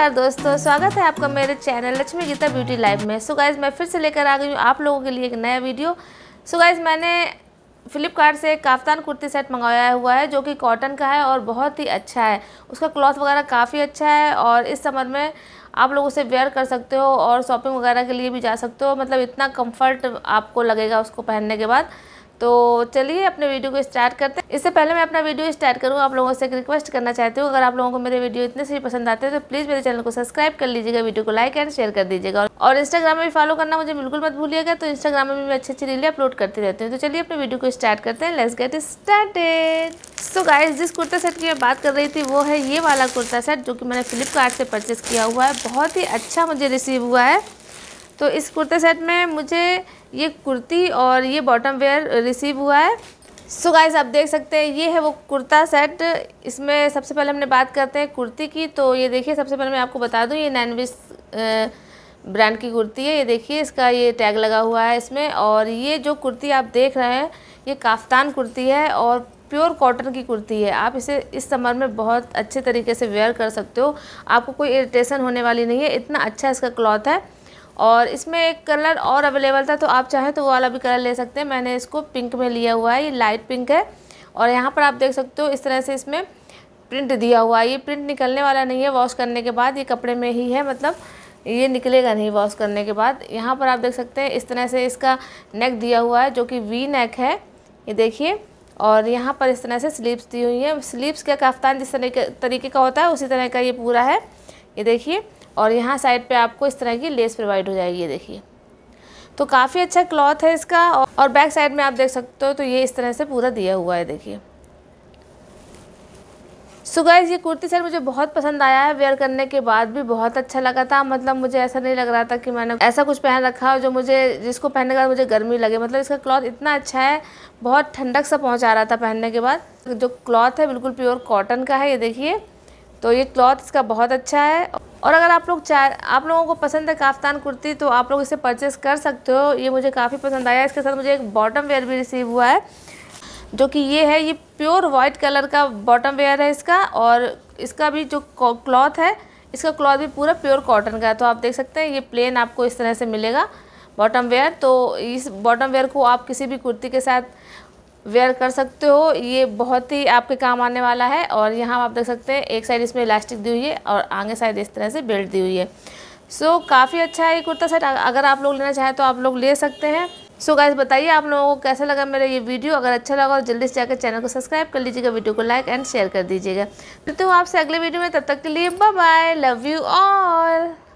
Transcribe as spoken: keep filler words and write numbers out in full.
नमस्कार दोस्तों, स्वागत है आपका मेरे channel Lakshmi Geeta beauty life में। सो गाइज मैं फिर से लेकर आ गई हूँ आप लोगों के लिए एक नया वीडियो। सो गाइज मैंने फ्लिपकार्ट से काफ्तान कुर्ती सेट मंगवाया हुआ है जो कि कॉटन का है और बहुत ही अच्छा है। उसका क्लॉथ वगैरह काफ़ी अच्छा है और इस समर में आप लोग उसे वेयर कर सकते हो और शॉपिंग वगैरह के लिए भी जा सकते हो। मतलब इतना कम्फर्ट आपको लगेगा उसको पहनने के बाद। तो चलिए अपने वीडियो को स्टार्ट करते हैं। इससे पहले मैं अपना वीडियो स्टार्ट करूँ आप लोगों से एक रिक्वेस्ट करना चाहती हूँ, अगर आप लोगों को मेरे वीडियो इतने से पसंद आते हैं तो प्लीज़ मेरे चैनल को सब्सक्राइब कर लीजिएगा, वीडियो को लाइक एंड शेयर कर दीजिएगा और इंस्टाग्राम में भी फॉलो करना मुझे बिल्कुल मत भूलिएगा। तो इंस्टाग्राम में भी मैं अच्छी अच्छी रील अपलोड करती रहती हूँ। तो चलिए अपने वीडियो को स्टार्ट करते हैं। Let's get started. So guys जिस कुर्ता सेट की मैं बात कर रही थी वो है ये वाला कुर्ता सेट जो कि मैंने फ्लिपकार्ट से परचेज़ किया हुआ है। बहुत ही अच्छा मुझे रिसीव हुआ है। तो इस कुर्ते सेट में मुझे ये कुर्ती और ये बॉटम वेयर रिसीव हुआ है। सो गाइस आप देख सकते हैं ये है वो कुर्ता सेट। इसमें सबसे पहले हमने बात करते हैं कुर्ती की। तो ये देखिए, सबसे पहले मैं आपको बता दूं ये नैनवेस्ट ब्रांड की कुर्ती है। ये देखिए इसका ये टैग लगा हुआ है इसमें। और ये जो कुर्ती आप देख रहे हैं ये काफ्तान कुर्ती है और प्योर कॉटन की कुर्ती है। आप इसे इस समर में बहुत अच्छे तरीके से वेयर कर सकते हो, आपको कोई इरिटेशन होने वाली नहीं है, इतना अच्छा इसका क्लॉथ है। और इसमें एक कलर और अवेलेबल था तो आप चाहें तो वो वाला भी कलर ले सकते हैं। मैंने इसको पिंक में लिया हुआ है, ये लाइट पिंक है। और यहाँ पर आप देख सकते हो इस तरह से इसमें प्रिंट दिया हुआ है। ये प्रिंट निकलने वाला नहीं है, वॉश करने के बाद ये कपड़े में ही है, मतलब ये निकलेगा नहीं वॉश करने के बाद। यहाँ पर आप देख सकते हैं इस तरह से इसका नेक दिया हुआ है जो कि वी नेक है, ये देखिए। और यहाँ पर इस तरह से स्लीव्स दी हुई है। स्लीव्स का काफ्तान जिस तरीके का होता है उसी तरह का ये पूरा है, ये देखिए। और यहाँ साइड पे आपको इस तरह की लेस प्रोवाइड हो जाएगी, ये देखिए। तो काफ़ी अच्छा क्लॉथ है इसका। और बैक साइड में आप देख सकते हो तो ये इस तरह से पूरा दिया हुआ है, देखिए। सो गाइस ये कुर्ती सेट मुझे बहुत पसंद आया है। वेयर करने के बाद भी बहुत अच्छा लगा था। मतलब मुझे ऐसा नहीं लग रहा था कि मैंने ऐसा कुछ पहन रखा हो जो मुझे जिसको पहनने के बाद मुझे गर्मी लगे। मतलब इसका क्लॉथ इतना अच्छा है, बहुत ठंडक सा पहुँचा रहा था पहनने के बाद। जो क्लॉथ है बिल्कुल प्योर कॉटन का है, ये देखिए। तो ये क्लॉथ इसका बहुत अच्छा है। और अगर आप लोग चाह आप लोगों को पसंद है काफ्तान कुर्ती तो आप लोग इसे परचेस कर सकते हो। ये मुझे काफ़ी पसंद आया। इसके साथ मुझे एक बॉटम वेयर भी रिसीव हुआ है जो कि ये है। ये प्योर वाइट कलर का बॉटम वेयर है इसका। और इसका भी जो क्लॉथ है, इसका क्लॉथ भी पूरा प्योर कॉटन का है। तो आप देख सकते हैं ये प्लेन आपको इस तरह से मिलेगा बॉटम वेयर। तो इस बॉटम वेयर को आप किसी भी कुर्ती के साथ वेयर कर सकते हो, ये बहुत ही आपके काम आने वाला है। और यहाँ आप देख सकते हैं एक साइड इसमें इलास्टिक दी हुई है और आगे साइड इस तरह से बेल्ट दी हुई है। सो so, काफ़ी अच्छा है ये कुर्ता सेट। अगर आप लोग लेना चाहें तो आप लोग ले सकते हैं। सो so, गाइस बताइए आप लोगों को कैसा लगा मेरा ये वीडियो। अगर अच्छा लगा तो जल्दी से जाकर चैनल को सब्सक्राइब कर लीजिएगा, वीडियो को लाइक एंड शेयर कर दीजिएगा। मिलते हो आपसे अगले वीडियो में, तब तक के लिए bye bye, love you all.